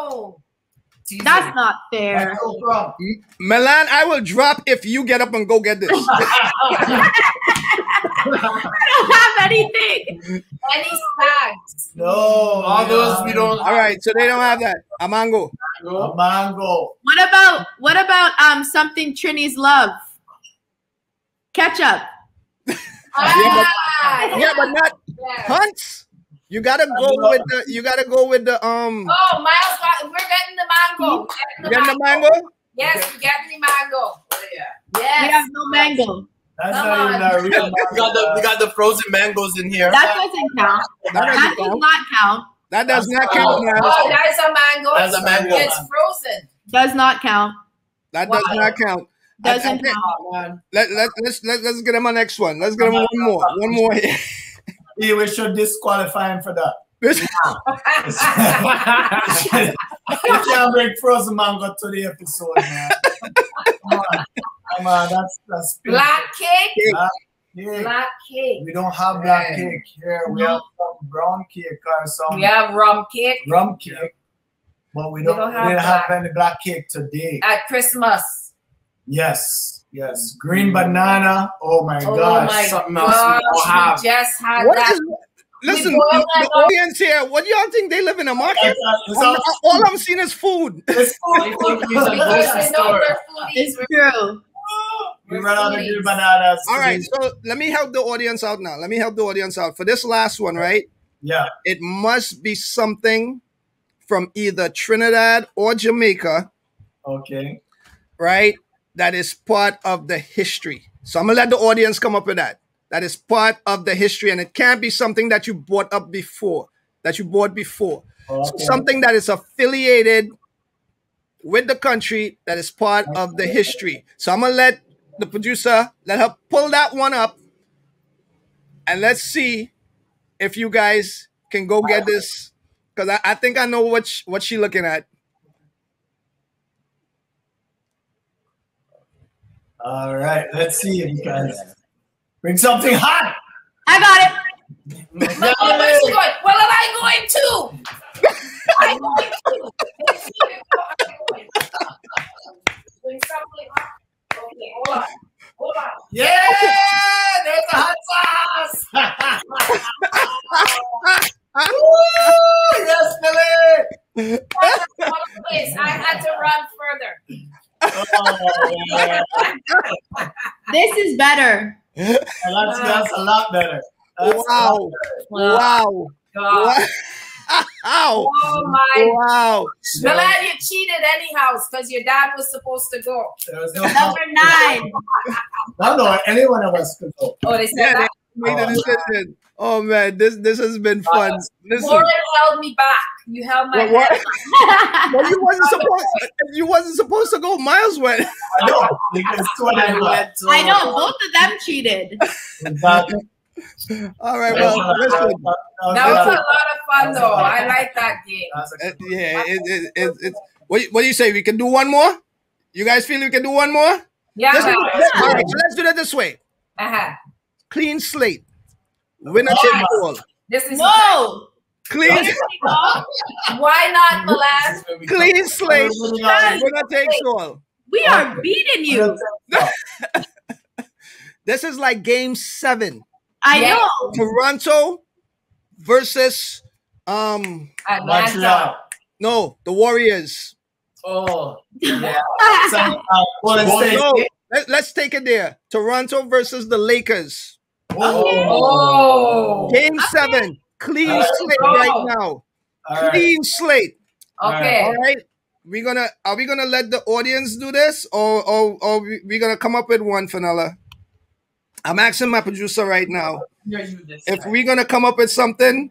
Oh, that's not fair. Milan, I will drop if you get up and go get this. I don't have anything. Any snacks? No. All those we don't. All right. So they don't have that. A mango. A mango. What about something Trini's love? Ketchup. Yeah, but not Hunts. You gotta go with the. You gotta go with the. Oh, Myles, we're getting the mango. Getting the mango. Yes, okay. We're getting the mango. Yeah. Yes. We have no mango. That's not even real. We got the frozen mangoes in here. That doesn't count. That does not count. That does not count. Oh, that's a mango. That's a mango. It's frozen. Does not count. That does not count. Doesn't count. Let's get him on next one. Let's get him one more. We should disqualify him for that. I'm trying to bring frozen mango to the episode, man. Come on. Come on. That's black cake. Black cake. We don't have black cake here. We have some brown cake or something. We have rum cake. Rum cake. But we don't have any black cake today. At Christmas. Yes. Yes. Green banana. Oh my gosh. My something gosh. Else. We just had what that. Listen, the audience here, what do y'all think? They live in a market. All I'm seeing is food. It's food. It's real. We run out of green bananas. All right, so let me help the audience out now. Let me help the audience out. For this last one, right? Yeah. It must be something from either Trinidad or Jamaica. Okay. Right? That is part of the history. So I'm going to let the audience come up with that. That is part of the history, and it can't be something that you bought up before, that you bought before. Okay. So something that is affiliated with the country that is part of the history. So I'm going to let the producer, let her pull that one up, and let's see if you guys can go get this, because I think I know what she's looking at. All right, let's see if you guys... Bring something hot. I got it. No, where's she going? Well, am I going too? I'm going too. Bring something hot. Okay, hold on. Hold on. Yeah, there's a hot sauce. Woo, yes, Millie. That was one place. I had to run further. Oh, this is better. That's a lot better. That's wow. Wow. Wow. Wow. Oh my. Wow. Milan, you cheated anyhow because your dad was supposed to go. No Number 9. I don't know anyone else could go. Oh, they said that. They made a decision. Oh man, this has been fun. Warren held me back. You held my back. Well, you wasn't supposed to go. Myles went. I know. I know. Both of them cheated. Exactly. All right. Well, that was a lot of fun, though. I like that game. Yeah. What do you say? We can do one more. You guys feel we can do one more? Yeah. All right. Let's do that this way. Clean slate. Winner take all. This is whoa. Clean. Why not, Milan? Clean slate. Winner takes all. We are beating you. This is like Game 7. I know. Toronto versus Atlanta. No, the Warriors. Oh. Yeah. Let's take it there. Toronto versus the Lakers. Okay. Oh. Game 7. Clean slate right now. All clean slate. Okay. All right. Are we gonna let the audience do this, or we gonna come up with one, Fenella? I'm asking my producer right now if we're gonna come up with something,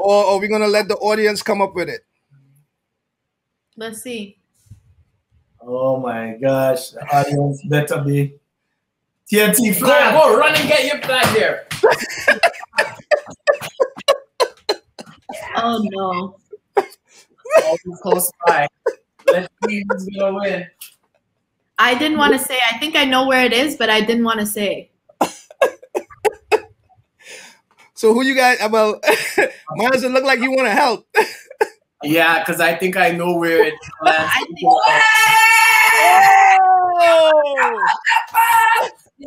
or are we gonna let the audience come up with it? Let's see. Oh my gosh, the audience better be TNT flag. Go run and get your flag there. Oh no. All close by. Let's see who's gonna win. I didn't want to say. I think I know where it is, but I didn't want to say. So who you guys? Well, why does it look like you want to help? Yeah, because I think I know where it is.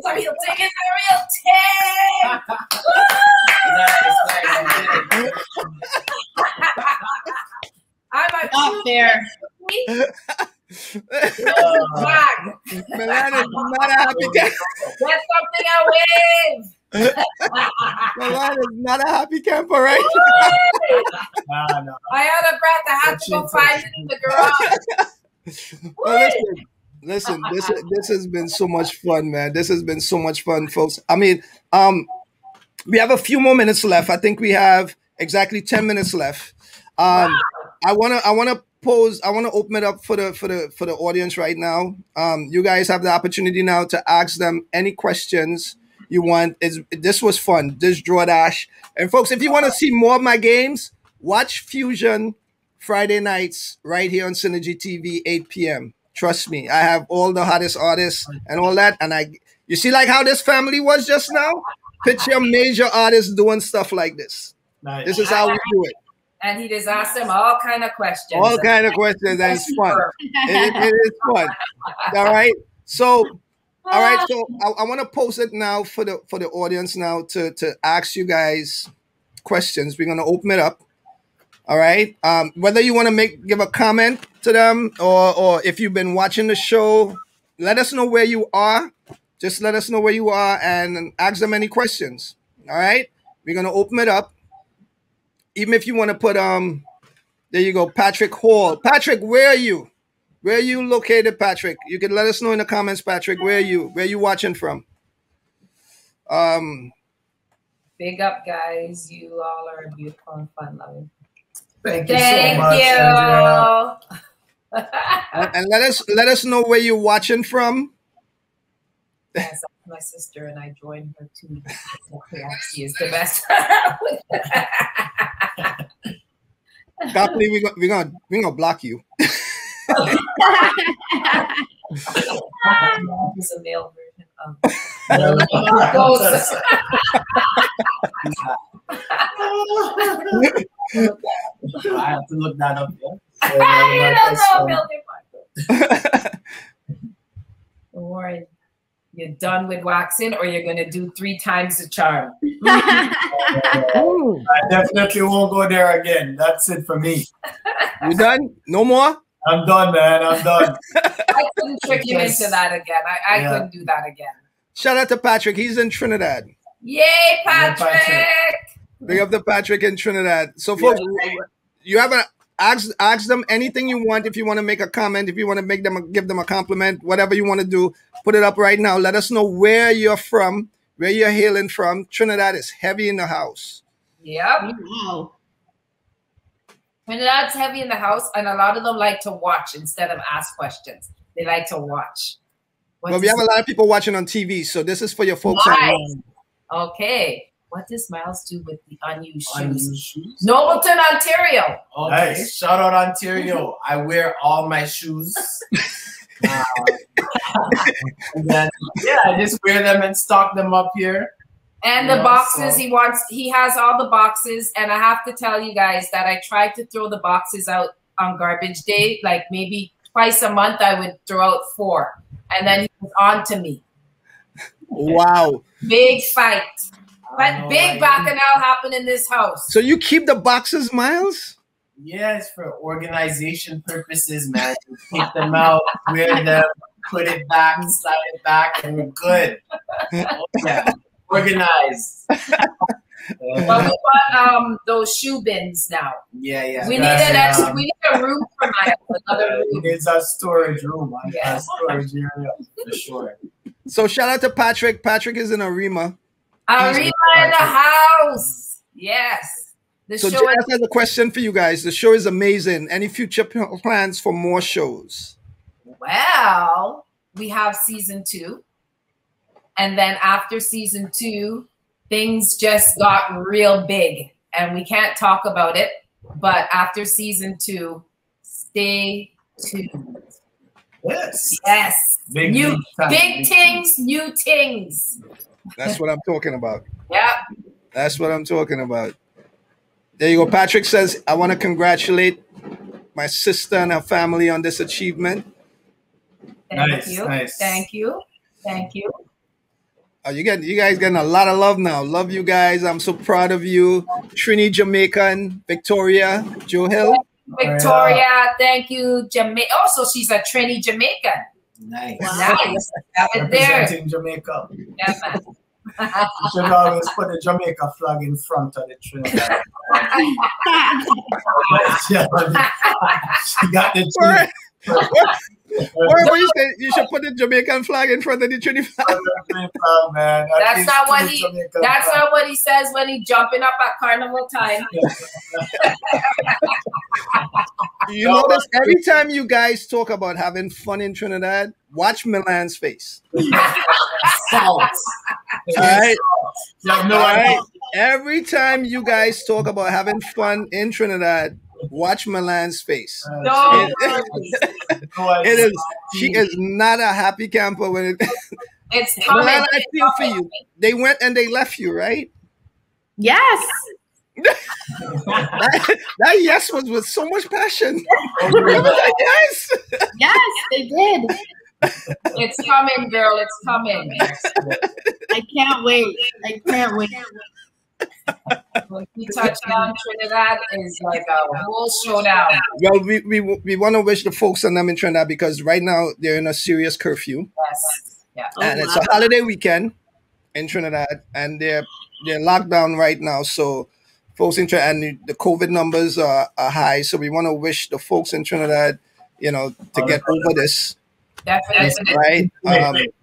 So he'll take it to real team. I'm not there. Milan is not a happy cat. That's something I wave. Milan is not a happy camper, right? No. I had a breath. I had to go find it in the garage. Well, listen, this has been so much fun, man. This has been so much fun, folks. I mean, we have a few more minutes left. I think we have exactly 10 minutes left. Wow. I wanna pose. I want to open it up for the audience right now. You guys have the opportunity now to ask them any questions you want. This was fun. This Draw Dash. And folks, if you want to see more of my games, watch Fusion Friday nights right here on Synergy TV, 8 p.m. Trust me, I have all the hottest artists and all that. And you see like how this family was just now? Picture major artists doing stuff like this. Nice. This is how we do it. And he just asked him all kind of questions. All kind of questions, and it's fun. It is fun. All right. So, all right. So I want to post it now for the audience now to ask you guys questions. We're gonna open it up. All right. Whether you want to give a comment to them or if you've been watching the show, let us know where you are. Just let us know where you are and ask them any questions. All right. We're gonna open it up. Even if you want to put, there you go, Patrick Hall. Patrick, where are you? Where are you located, Patrick? You can let us know in the comments, Patrick. Where are you? Where are you watching from? Big up, guys. You all are beautiful and fun-loving. Thank you so much. And let us know where you're watching from. Yes, I'm my sister, and I joined her too. Perhaps she is the best. Godly, we're gonna block you. It's a male version of I have to look that up. Warren, you're done with waxing, or you're gonna do 3 times the charm. I definitely won't go there again. That's it for me. You done? No more? I'm done, man. I'm done. I couldn't trick him into that again. I couldn't do that again. Shout out to Patrick. He's in Trinidad. Yay, Patrick! Big up to Patrick in Trinidad. So, folks, you have ask them anything you want. If you want to make a comment, if you want to give them a compliment, whatever you want to do, put it up right now. Let us know where you're from, where you're hailing from. Trinidad is heavy in the house. Yep. Wow. Trinidad's heavy in the house, and a lot of them like to watch instead of ask questions. They like to watch. Well, we have a lot of people watching on TV, so this is for your folks at home. Okay. What does Myles do with the unused shoes? Nobleton, Ontario. Okay. Nice. Shout out, Ontario. I wear all my shoes. And then, yeah, I just wear them and stock them up here. And the boxes, so he has all the boxes. And I have to tell you guys that I tried to throw the boxes out on garbage day. Like maybe twice a month, I would throw out 4. And then he was on to me. Wow. Big fight. But big bacchanal happened in this house. So you keep the boxes, Myles? Yes, for organization purposes, man. You take them out, wear them, put it back, slide it back, and we're good. Okay. Organized. Well, we bought those shoe bins now. Yeah, yeah. We need an extra. We need a room for Myles. Another room. It's our storage room. Yes, storage area for sure. So shout out to Patrick. Patrick is in Arima. Arima in the house. Yes. So Jess has a question for you guys. The show is amazing. Any future plans for more shows? Well, we have season 2. And then after season 2, things just got real big and we can't talk about it. But after season 2, stay tuned. Yes. Yes. Big things, new things. That's what I'm talking about. Yep. That's what I'm talking about. There you go. Patrick says, I want to congratulate my sister and her family on this achievement. Thank you. Oh, you guys getting a lot of love now. Love you guys. I'm so proud of you. Trini, Jamaican. Victoria, Joe Hill. Victoria, thank you. Jamaica. Oh, so she's a Trini Jamaican. Nice. Wow. Nice. Have it there. Jamaica. Yeah, man. You should always put the Jamaica flag in front of the Trinidad. She got the Trinidad. You should put the Jamaican flag in front of the Trinidad flag. That's not what he. That's not what he says when he jumping up at carnival time. You notice every time you guys talk about having fun in Trinidad, watch Milan's face. Salt. All right. All right. Every time you guys talk about having fun in Trinidad, Watch Milan's face. No, it is. She is not a happy camper when it. It's coming. Milan, I feel for you. They went and they left you, right? Yes. that yes was with so much passion. Remember that yes? Yes, they did. It's coming, girl. It's coming. I can't wait. I can't wait. When we touch down, Trinidad is like a whole showdown. Well, we want to wish the folks on them in Trinidad, because right now they're in a serious curfew. Yes. Yeah. And it's a holiday weekend in Trinidad, and they're locked down right now. So folks in Trinidad, and the COVID numbers are high. So we want to wish the folks in Trinidad, you know, to get over this. Definitely. Right.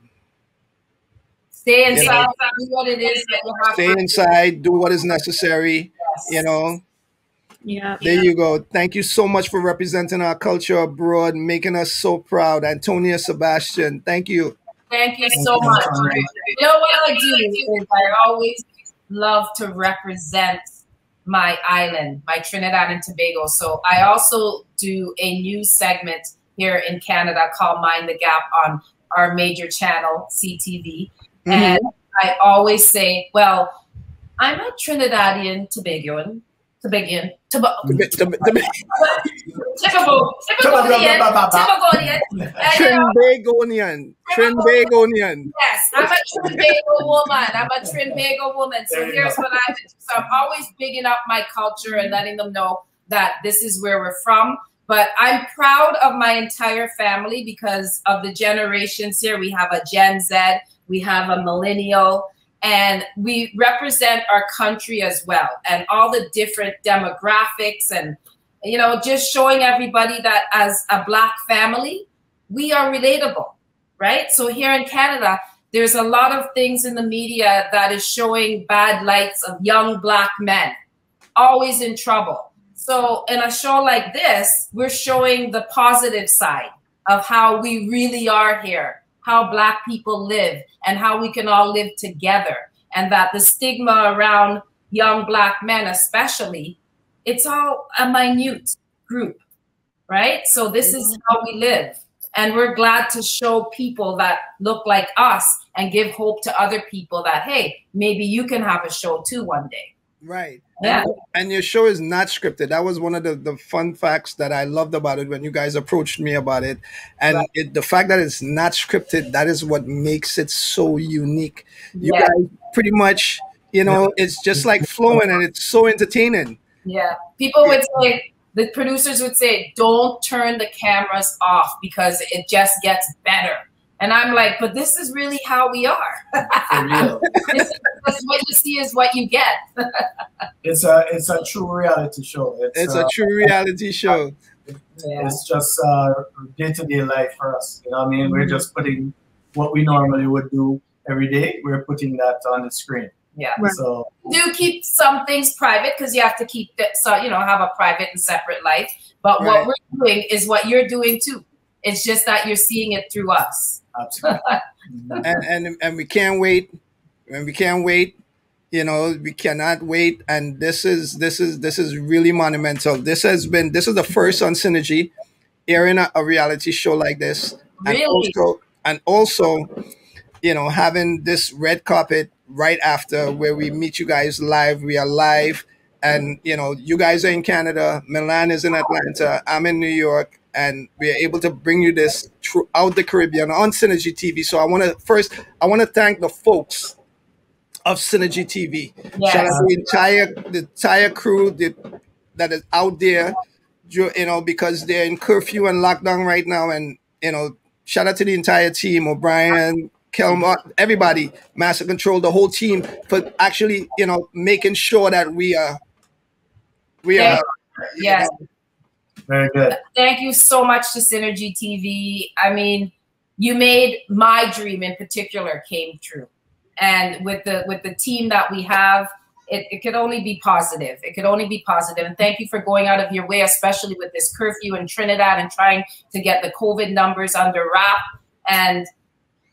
Stay inside, do what it is that you have to do. Stay inside, do what is necessary, yes. You know. Yeah. There you go. Thank you so much for representing our culture abroad, making us so proud. Antonia Sebastian, thank you. Thank you so much. You know what I do is I always love to represent my island, my Trinidad and Tobago. So I also do a new segment here in Canada called Mind the Gap on our major channel, CTV. Mm-hmm. And I always say, well, I'm a Trinidadian Trinbagonian. Yes, I'm a Trinbago woman. I'm a Trinbago woman. So here's what I do. So I'm always bigging up my culture and letting them know that this is where we're from. But I'm proud of my entire family because of the generations here. We have a Gen Z. We have a millennial, and we represent our country as well, and all the different demographics, and, you know, just showing everybody that as a Black family, we are relatable, right? So here in Canada, there's a lot of things in the media that is showing bad lights of young Black men, always in trouble. So in a show like this, we're showing the positive side of how we really are here, how Black people live, and how we can all live together, and that the stigma around young Black men especially, it's all a minute group, right? So this is how we live, and we're glad to show people that look like us and give hope to other people that, hey, maybe you can have a show too one day. Right. Yeah. And your show is not scripted. That was one of the fun facts that I loved about it when you guys approached me about it. And right. The fact that it's not scripted, that is what makes it so unique. You yeah. guys pretty much, you know, it's just like flowing, and it's so entertaining. Yeah. People would say, the producers would say, don't turn the cameras off because it just gets better. And I'm like, but this is really how we are. For real. This is what you see is what you get. It's a true reality show. It's a true reality show. It's just day-to-day life for us. You know what I mean? Mm-hmm. We're just putting what we normally would do every day. We're putting that on the screen. Yeah. Right. So do keep some things private because you have to keep that. So, you know, have a private and separate life. But right. what we're doing is what you're doing too. It's just that you're seeing it through us. Absolutely. and we can't wait. And we can't wait, you know, we cannot wait. And this is really monumental. This is the first on Synergy airing a reality show like this. Really? And also, you know, having this red carpet right after where we meet you guys live. We are live, and you know, you guys are in Canada, Milan is in Atlanta, I'm in New York, and we are able to bring you this throughout the Caribbean on Synergy TV. So I wanna thank the folks of Synergy TV, yes. Shout out the entire crew that is out there, you know, because they're in curfew and lockdown right now, and you know, shout out to the entire team, O'Brien, Kelmar, everybody, Master Control, the whole team, for actually, you know, making sure that we are. Yes. You know, very good. Thank you so much to Synergy TV. I mean, you made my dream in particular came true. And with the team that we have, it could only be positive. It could only be positive. And thank you for going out of your way, especially with this curfew in Trinidad and trying to get the COVID numbers under wrap. And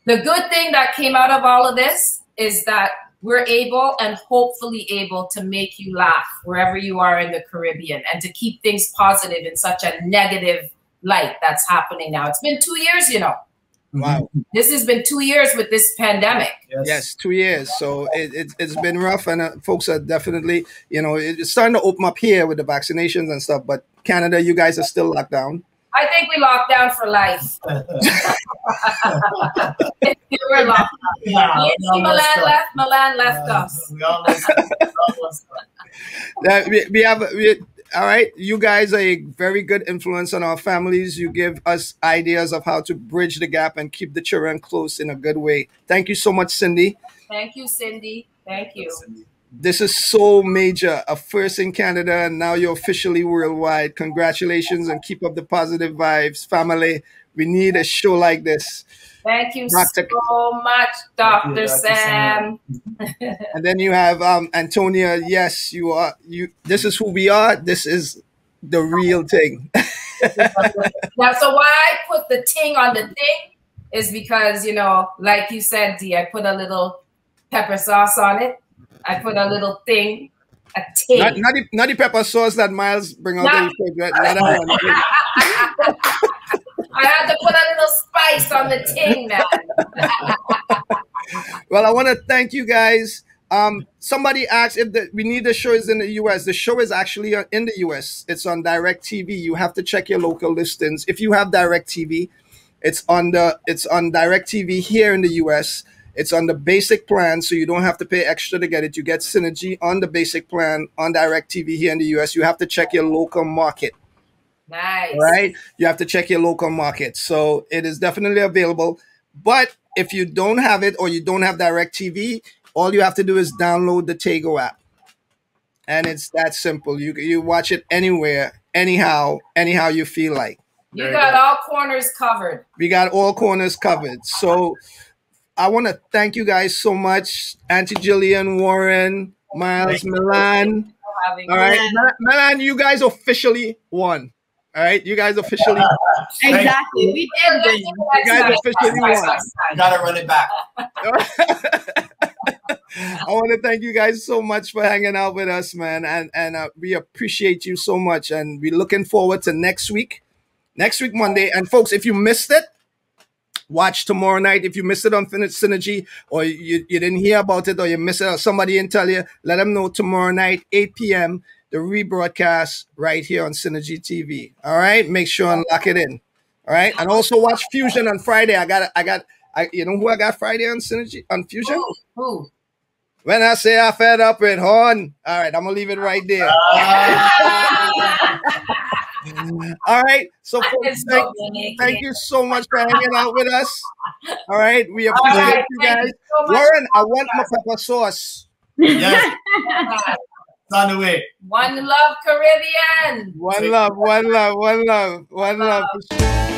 the good thing that came out of all of this is that we're able and hopefully able to make you laugh wherever you are in the Caribbean and to keep things positive in such a negative light that's happening now. It's been 2 years, you know. Wow. This has been 2 years with this pandemic. Yes, yes, 2 years. So it's been rough, and folks are definitely, you know, it's starting to open up here with the vaccinations and stuff, but Canada, you guys are still locked down. I think we locked down for life. We were locked down. Yeah, Milan left us. We all lost we have all right, you guys are a very good influence on our families. You give us ideas of how to bridge the gap and keep the children close in a good way. Thank you so much, Cindy. Thank you, Cindy. Thank you. This is so major, a first in Canada, and now you're officially worldwide. Congratulations, and keep up the positive vibes, family. We need a show like this. Thank you so much, Dr. Sam. And then you have Antonia. Yes, you are. This is who we are. This is the real thing. Now, so why I put the ting on the thing is because, you know, like you said, D, I put a little pepper sauce on it. I put a little thing, a ting. Not the pepper sauce that Myles bring out. I had to put a little spice on the ting, man. Well, I want to thank you guys. Somebody asked if we need the show is in the U.S. The show is actually in the U.S. It's on DirecTV. You have to check your local listings. If you have DirecTV, it's on DirecTV here in the U.S. It's on the basic plan, so you don't have to pay extra to get it. You get Synergy on the basic plan on DirecTV here in the U.S. You have to check your local market. Nice. Right? You have to check your local market. So it is definitely available. But if you don't have it or you don't have DirecTV, all you have to do is download the Tago app. And it's that simple. You watch it anywhere, anyhow you feel like. You got all corners covered. We got all corners covered. So I want to thank you guys so much. Auntie Jillian, Warren, Myles, Milan. All right. Milan, you guys officially won. All right. You guys officially won. Exactly. We did win. You guys officially won. Got to run it back. I want to thank you guys so much for hanging out with us, man. And we appreciate you so much. And we're looking forward to next week. Next week, Monday. And folks, if you missed it, watch tomorrow night. If you missed it on Synergy, or you didn't hear about it, or you missed it, or somebody didn't tell you, let them know tomorrow night, 8 p.m., the rebroadcast right here on Synergy TV. All right? Make sure and lock it in. All right? And also watch Fusion on Friday. You know who I got Friday on Synergy, on Fusion? Who? When I say I fed up with Horn. All right, I'm going to leave it right there. All right, so folks, thank you so much for hanging out with us. All right, we appreciate you guys. You so Warren, I want my pepper sauce. Yes. It's on the way. One love, Caribbean. One love, one love, one love, one love.